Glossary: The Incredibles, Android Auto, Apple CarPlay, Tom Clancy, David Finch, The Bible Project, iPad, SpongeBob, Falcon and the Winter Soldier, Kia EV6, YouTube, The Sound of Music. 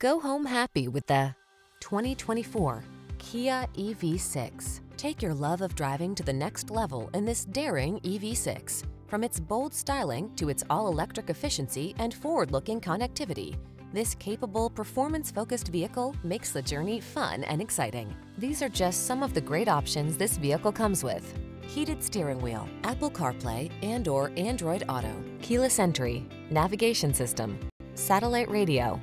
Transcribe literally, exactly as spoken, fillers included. Go home happy with the twenty twenty-four Kia E V six. Take your love of driving to the next level in this daring E V six. From its bold styling to its all-electric efficiency and forward-looking connectivity, this capable, performance-focused vehicle makes the journey fun and exciting. These are just some of the great options this vehicle comes with: heated steering wheel, Apple CarPlay and or Android Auto, keyless entry, navigation system, satellite radio,